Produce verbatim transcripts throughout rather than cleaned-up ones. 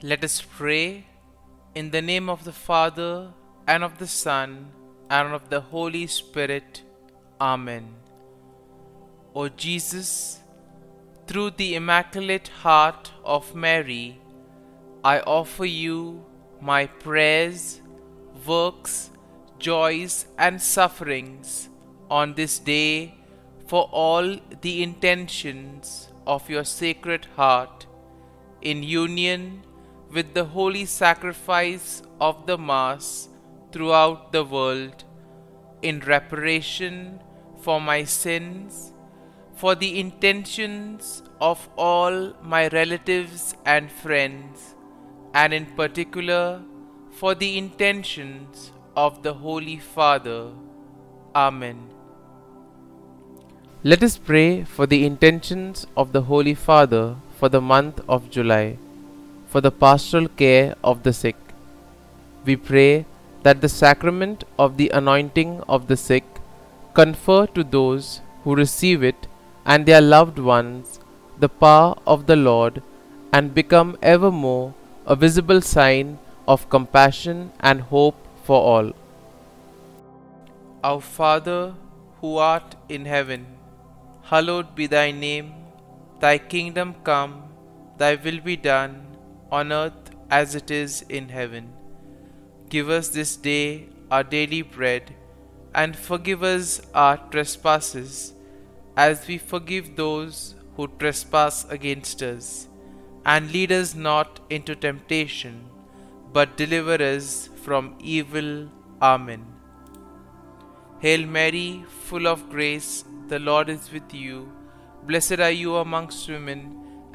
Let us pray. In the name of the Father, and of the Son, and of the Holy Spirit. Amen. O Jesus, through the Immaculate Heart of Mary, I offer you my prayers, works, joys, and sufferings on this day for all the intentions of your Sacred Heart, in union with the holy sacrifice of the Mass throughout the world, in reparation for my sins, for the intentions of all my relatives and friends, and in particular for the intentions of the Holy Father. Amen. Let us pray for the intentions of the Holy Father for the month of July, for the pastoral care of the sick. We pray that the sacrament of the anointing of the sick confer to those who receive it and their loved ones the power of the Lord, and become evermore a visible sign of compassion and hope for all. Our Father, who art in heaven, hallowed be thy name. Thy kingdom come, thy will be done, on earth as it is in heaven. Give us this day our daily bread, and forgive us our trespasses, as we forgive those who trespass against us. And lead us not into temptation, but deliver us from evil. Amen. Hail Mary, full of grace, the Lord is with you. Blessed are you amongst women,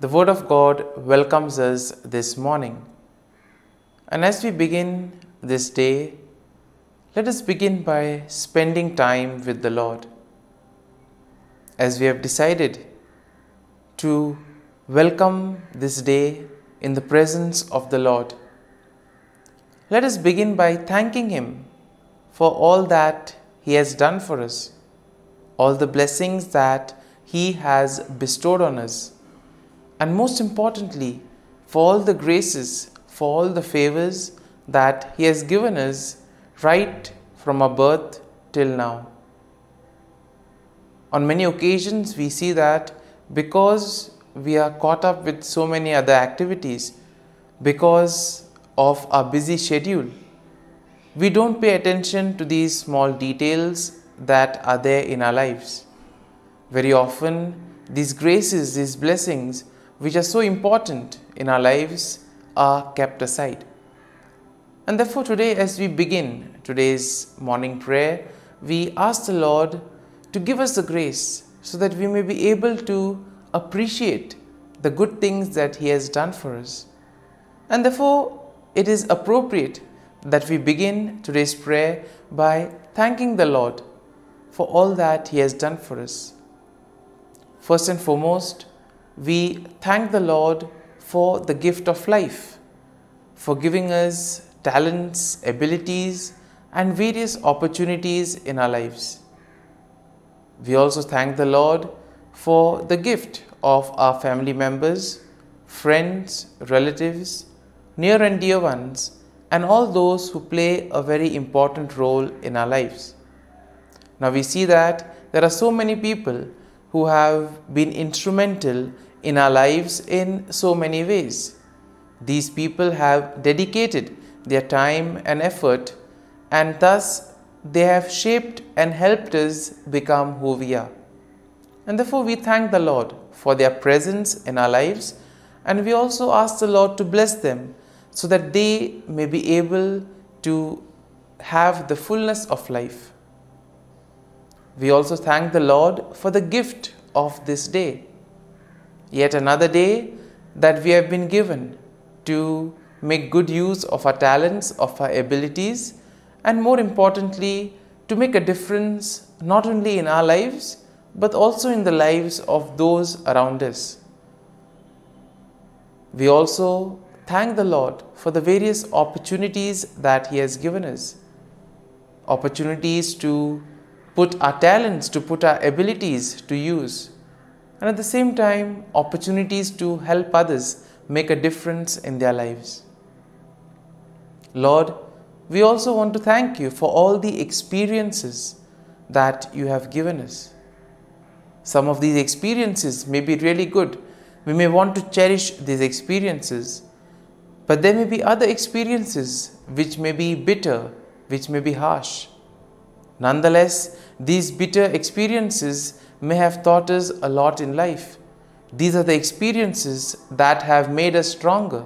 the Word of God welcomes us this morning. And as we begin this day, let us begin by spending time with the Lord. As we have decided to welcome this day in the presence of the Lord, let us begin by thanking Him for all that He has done for us, all the blessings that He has bestowed on us, and most importantly, for all the graces, for all the favors that He has given us right from our birth till now. On many occasions, we see that because we are caught up with so many other activities, because of our busy schedule, we don't pay attention to these small details that are there in our lives. Very often, these graces, these blessings, which are so important in our lives, are kept aside. And therefore today, as we begin today's morning prayer, we ask the Lord to give us the grace so that we may be able to appreciate the good things that He has done for us. And therefore, it is appropriate that we begin today's prayer by thanking the Lord for all that He has done for us. First and foremost, we thank the Lord for the gift of life, for giving us talents, abilities, and various opportunities in our lives. We also thank the Lord for the gift of our family members, friends, relatives, near and dear ones, and all those who play a very important role in our lives. Now we see that there are so many people who have been instrumental in our lives in so many ways. These people have dedicated their time and effort, and thus they have shaped and helped us become who we are. And therefore we thank the Lord for their presence in our lives, and we also ask the Lord to bless them so that they may be able to have the fullness of life. We also thank the Lord for the gift of this day, yet another day that we have been given to make good use of our talents, of our abilities, and more importantly, to make a difference not only in our lives, but also in the lives of those around us. We also thank the Lord for the various opportunities that He has given us. Opportunities to put our talents, to put our abilities to use. And at the same time, opportunities to help others make a difference in their lives. Lord, we also want to thank you for all the experiences that you have given us. Some of these experiences may be really good. We may want to cherish these experiences, but there may be other experiences which may be bitter, which may be harsh. Nonetheless, these bitter experiences may have taught us a lot in life. These are the experiences that have made us stronger.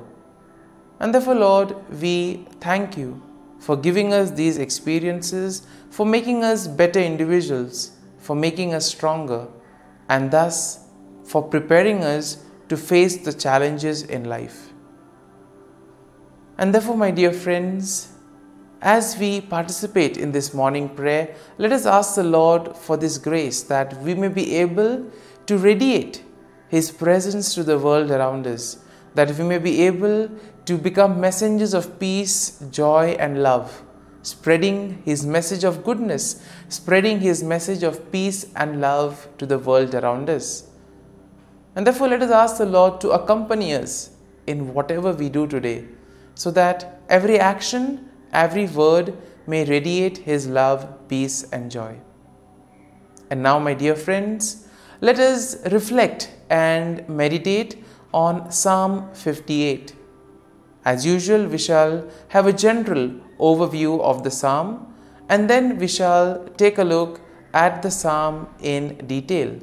And therefore, Lord, we thank you for giving us these experiences, for making us better individuals, for making us stronger, and thus for preparing us to face the challenges in life. And therefore, my dear friends, as we participate in this morning prayer, let us ask the Lord for this grace that we may be able to radiate His presence to the world around us, that we may be able to become messengers of peace, joy, and love, spreading His message of goodness, spreading His message of peace and love to the world around us. And therefore, let us ask the Lord to accompany us in whatever we do today, so that every action, every word may radiate His love, peace, and joy. And now, my dear friends, let us reflect and meditate on Psalm fifty-eight. As usual, we shall have a general overview of the psalm, and then we shall take a look at the psalm in detail.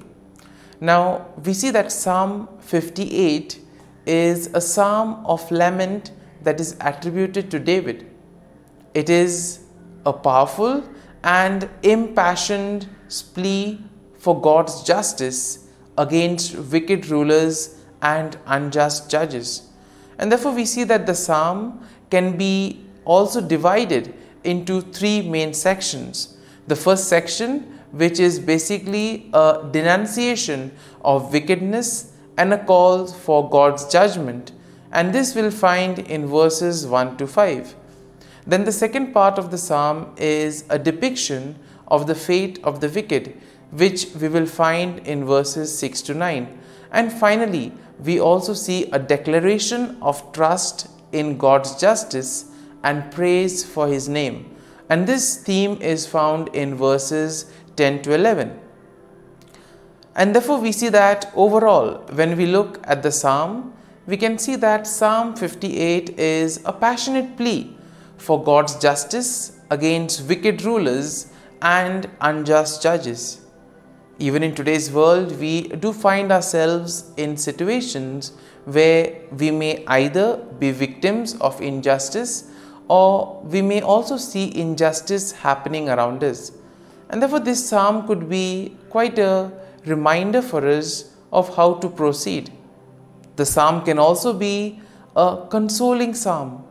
Now, we see that Psalm fifty-eight is a psalm of lament that is attributed to David. It is a powerful and impassioned plea for God's justice against wicked rulers and unjust judges. And therefore, we see that the psalm can be also divided into three main sections. The first section, which is basically a denunciation of wickedness and a call for God's judgment. And this we'll find in verses one to five. Then the second part of the psalm is a depiction of the fate of the wicked, which we will find in verses six to nine. And finally, we also see a declaration of trust in God's justice and praise for His name. And this theme is found in verses ten to eleven. And therefore, we see that overall, when we look at the psalm, we can see that Psalm fifty-eight is a passionate plea for God's justice against wicked rulers and unjust judges. Even in today's world, we do find ourselves in situations where we may either be victims of injustice, or we may also see injustice happening around us. And therefore, this psalm could be quite a reminder for us of how to proceed. The psalm can also be a consoling psalm,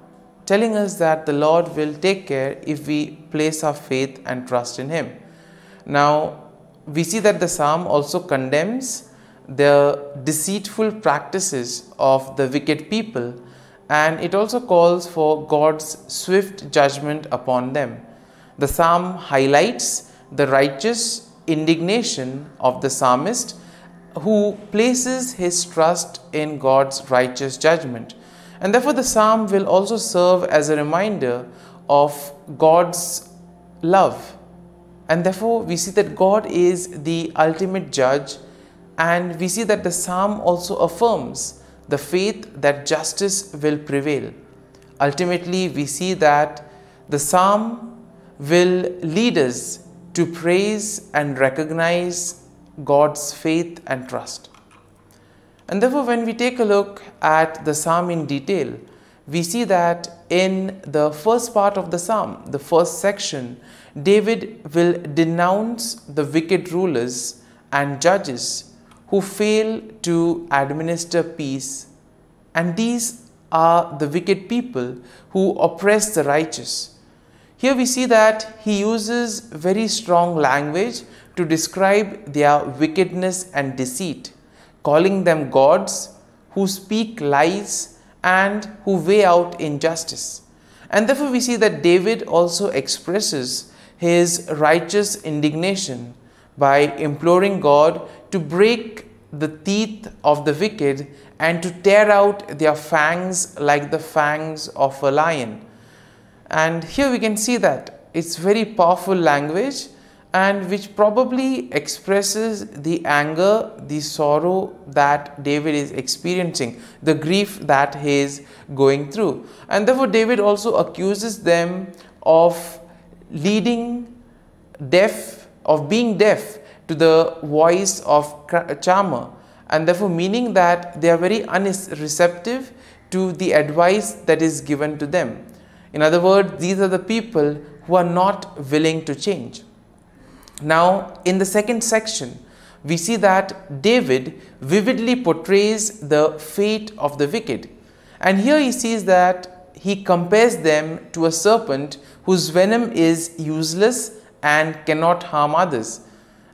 telling us that the Lord will take care if we place our faith and trust in Him. Now, we see that the psalm also condemns the deceitful practices of the wicked people, and it also calls for God's swift judgment upon them. The psalm highlights the righteous indignation of the psalmist, who places his trust in God's righteous judgment. And therefore, the psalm will also serve as a reminder of God's love. And therefore, we see that God is the ultimate judge, and we see that the psalm also affirms the faith that justice will prevail. Ultimately, we see that the psalm will lead us to praise and recognize God's faith and trust. And therefore, when we take a look at the psalm in detail, we see that in the first part of the psalm, the first section, David will denounce the wicked rulers and judges who fail to administer peace. And these are the wicked people who oppress the righteous. Here we see that he uses very strong language to describe their wickedness and deceit, calling them gods who speak lies and who weigh out injustice. And therefore we see that David also expresses his righteous indignation by imploring God to break the teeth of the wicked and to tear out their fangs like the fangs of a lion. And here we can see that it's very powerful language, and which probably expresses the anger, the sorrow that David is experiencing, the grief that he is going through. And therefore David also accuses them of leading deaf, of being deaf to the voice of Charmer, and therefore meaning that they are very unreceptive to the advice that is given to them. In other words, these are the people who are not willing to change. Now, in the second section, we see that David vividly portrays the fate of the wicked. And here he sees that he compares them to a serpent whose venom is useless and cannot harm others.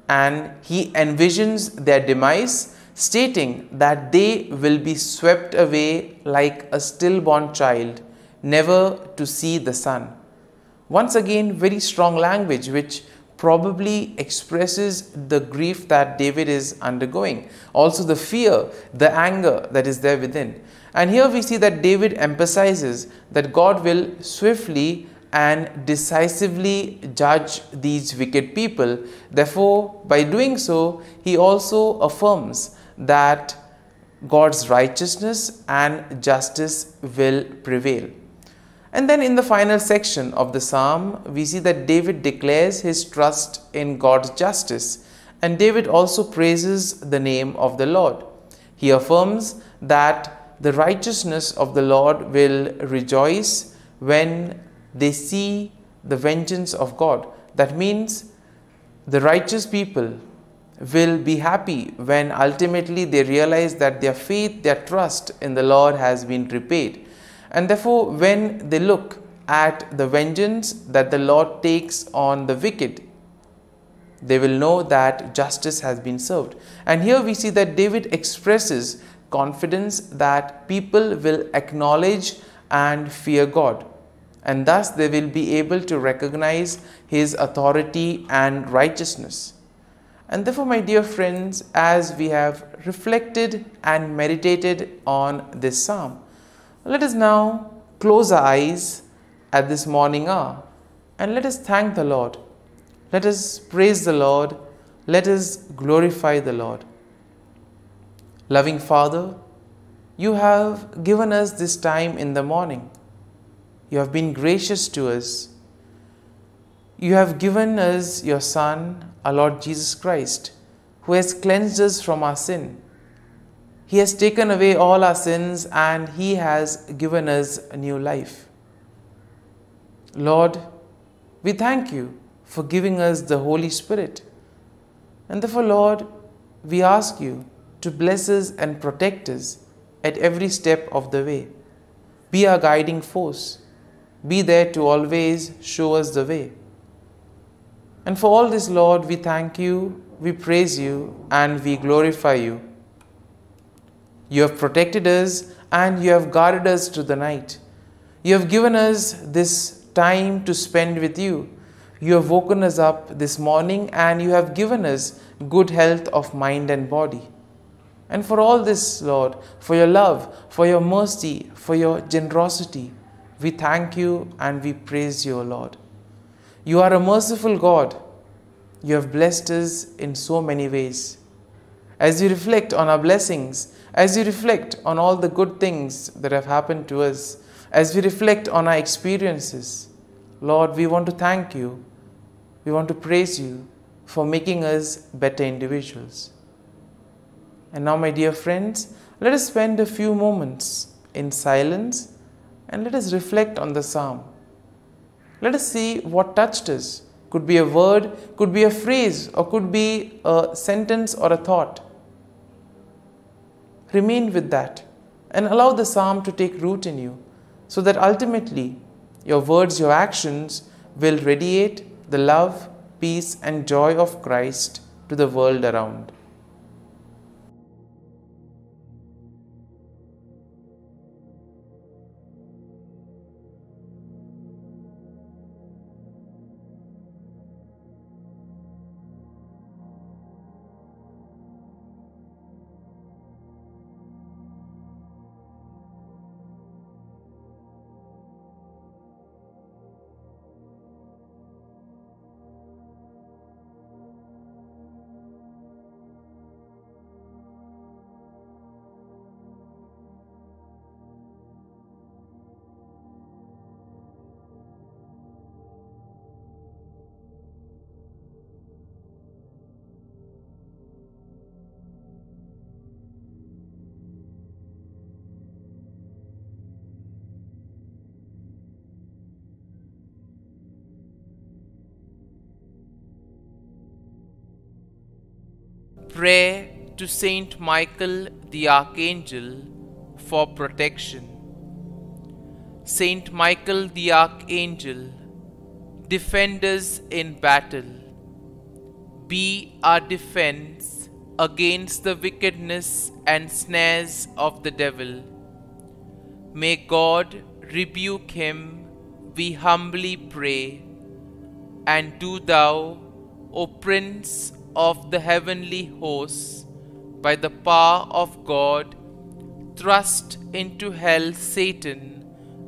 And he envisions their demise, stating that they will be swept away like a stillborn child, never to see the sun. Once again, very strong language, which probably expresses the grief that David is undergoing, also the fear, the anger that is there within. And here we see that David emphasizes that God will swiftly and decisively judge these wicked people. Therefore, by doing so, he also affirms that God's righteousness and justice will prevail. And then in the final section of the psalm, we see that David declares his trust in God's justice, and David also praises the name of the Lord. He affirms that the righteousness of the Lord will rejoice when they see the vengeance of God. That means the righteous people will be happy when ultimately they realize that their faith, their trust in the Lord has been repaid. And therefore, when they look at the vengeance that the Lord takes on the wicked, they will know that justice has been served. And here we see that David expresses confidence that people will acknowledge and fear God, and thus they will be able to recognize his authority and righteousness. And therefore, my dear friends, as we have reflected and meditated on this psalm, let us now close our eyes at this morning hour and let us thank the Lord. Let us praise the Lord. Let us glorify the Lord. Loving Father, you have given us this time in the morning. You have been gracious to us. You have given us your Son, our Lord Jesus Christ, who has cleansed us from our sin. He has taken away all our sins and He has given us a new life. Lord, we thank you for giving us the Holy Spirit. And therefore, Lord, we ask you to bless us and protect us at every step of the way. Be our guiding force. Be there to always show us the way. And for all this, Lord, we thank you, we praise you, and we glorify you. You have protected us and you have guarded us through the night. You have given us this time to spend with you. You have woken us up this morning and you have given us good health of mind and body. And for all this, Lord, for your love, for your mercy, for your generosity, we thank you and we praise you, O Lord. You are a merciful God. You have blessed us in so many ways. As you reflect on our blessings, as you reflect on all the good things that have happened to us, as we reflect on our experiences, Lord, we want to thank you. We want to praise you for making us better individuals. And now, my dear friends, let us spend a few moments in silence and let us reflect on the psalm. Let us see what touched us. Could be a word, could be a phrase, or could be a sentence or a thought. Remain with that. and allow the psalm to take root in you, so that ultimately your words, your actions will radiate the love, peace, and joy of Christ to the world around. Prayer to Saint Michael the Archangel for protection. Saint Michael the Archangel, defend us in battle. Be our defense against the wickedness and snares of the devil. May God rebuke him, we humbly pray. And do thou, O Prince of the heavenly hosts, by the power of God, thrust into hell Satan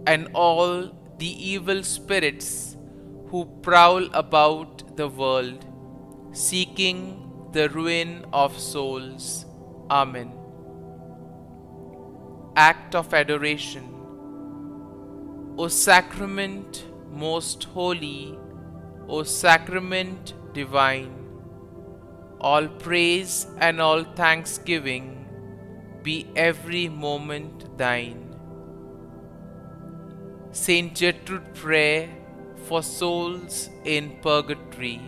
and all the evil spirits who prowl about the world, seeking the ruin of souls. Amen. Act of Adoration. O Sacrament most holy, O Sacrament divine, all praise and all thanksgiving be every moment thine. Saint Gertrude prayer for souls in purgatory.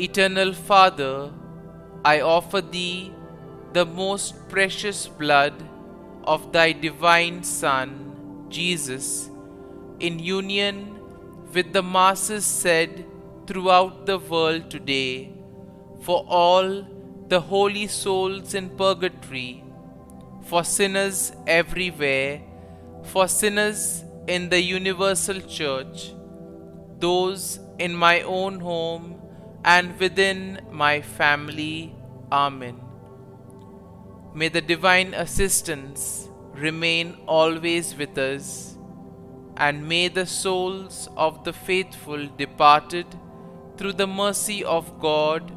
Eternal Father, I offer thee the most precious blood of thy divine Son, Jesus, in union with the masses said throughout the world today, for all the holy souls in purgatory, for sinners everywhere, for sinners in the universal church, those in my own home and within my family. Amen. May the divine assistance remain always with us, and may the souls of the faithful departed, through the mercy of God,